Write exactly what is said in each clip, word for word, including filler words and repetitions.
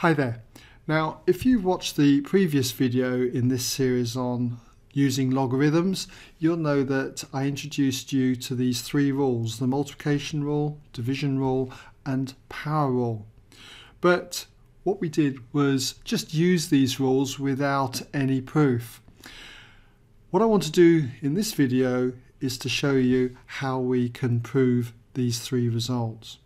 Hi there. Now, if you've watched the previous video in this series on using logarithms, you'll know that I introduced you to these three rules: the multiplication rule, division rule, and power rule. But what we did was just use these rules without any proof. What I want to do in this video is to show you how we can prove these three results.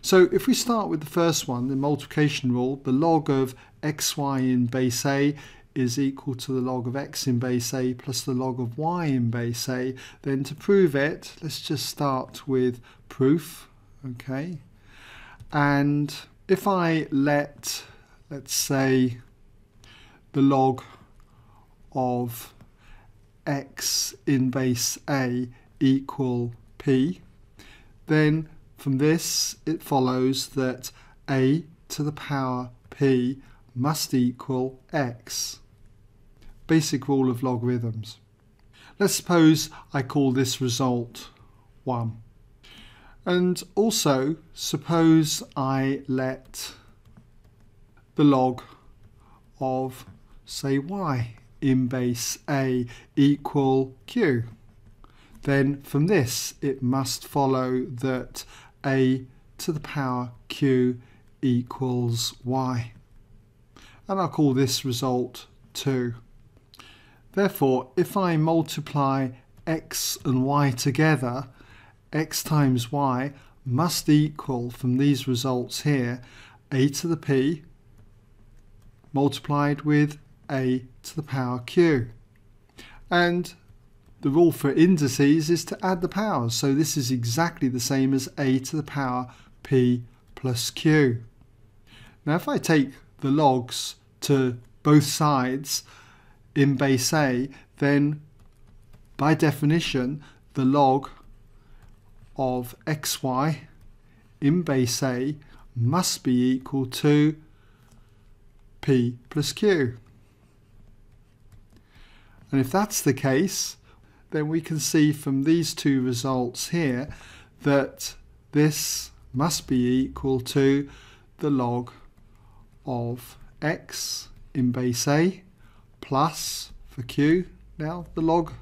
So if we start with the first one, the multiplication rule, the log of xy in base A is equal to the log of x in base A plus the log of y in base A. Then to prove it, let's just start with proof, okay? And if I let, let's say, the log of x in base A equal p, then from this, it follows that a to the power p must equal x. Basic rule of logarithms. Let's suppose I call this result one. And also, suppose I let the log of, say, y in base a equal q. Then from this, it must follow that a to the power q equals y. And I'll call this result two. Therefore, if I multiply x and y together, x times y must equal, from these results here, a to the p multiplied with a to the power q. And the rule for indices is to add the powers, so this is exactly the same as a to the power p plus q. Now if I take the logs to both sides in base a, then by definition the log of xy in base a must be equal to p plus q. And if that's the case, then we can see from these two results here that this must be equal to the log of x in base a plus, for q now, the log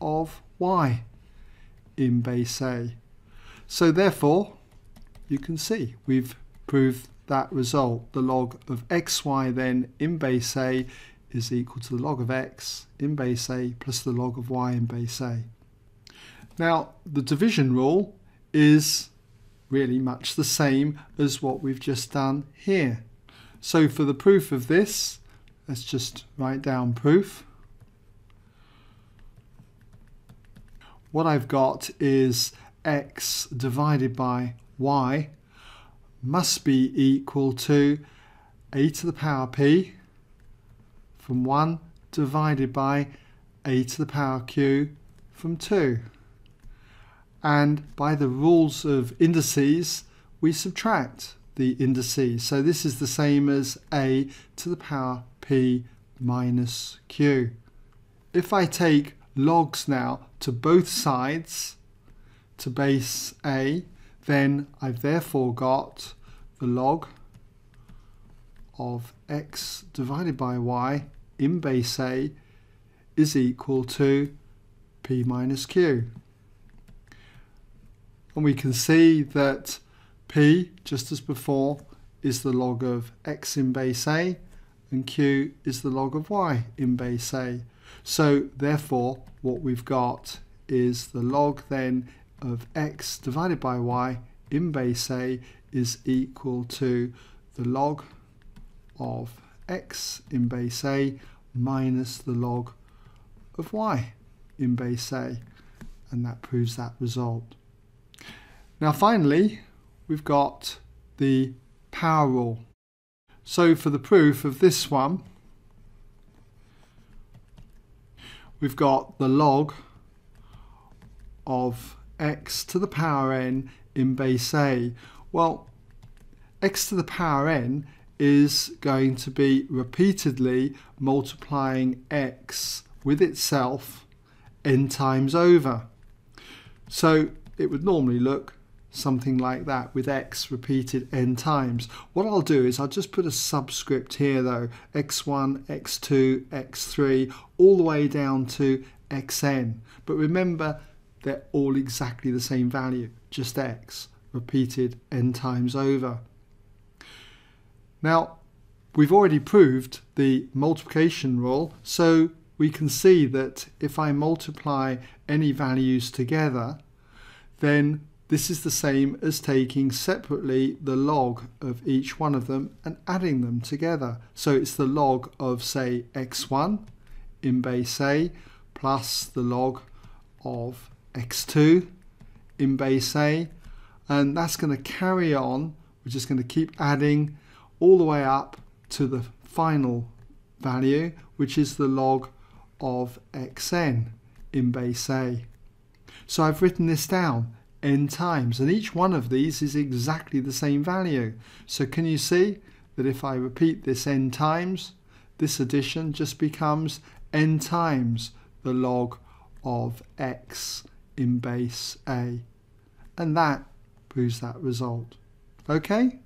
of y in base a. So therefore, you can see we've proved that result. The log of xy then in base a is equal to the log of x in base a plus the log of y in base a. Now, the division rule is really much the same as what we've just done here. So for the proof of this, let's just write down proof. What I've got is x divided by y must be equal to a to the power p from one divided by a to the power q from two. And by the rules of indices, we subtract the indices. So this is the same as a to the power p minus q. If I take logs now to both sides to base a, then I've therefore got the log of x divided by y in base a is equal to p minus q. And we can see that p, just as before, is the log of x in base a, and q is the log of y in base a. So therefore, what we've got is the log then of x divided by y in base a is equal to the log of x in base a minus the log of y in base a, and that proves that result. Now finally, we've got the power rule. So for the proof of this one, we've got the log of x to the power n in base a. Well, x to the power n is going to be repeatedly multiplying x with itself n times over. So it would normally look something like that with x repeated n times. What I'll do is I'll just put a subscript here though, x one, x two, x three, all the way down to xn. But remember, they're all exactly the same value, just x repeated n times over. Now, we've already proved the multiplication rule, so we can see that if I multiply any values together, then this is the same as taking separately the log of each one of them and adding them together. So it's the log of, say, x one in base A plus the log of x two in base A. And that's going to carry on. We're just going to keep adding all the way up to the final value, which is the log of xn in base A. So I've written this down n times, and each one of these is exactly the same value. So can you see that if I repeat this n times, this addition just becomes n times the log of x in base A. And that proves that result. Okay?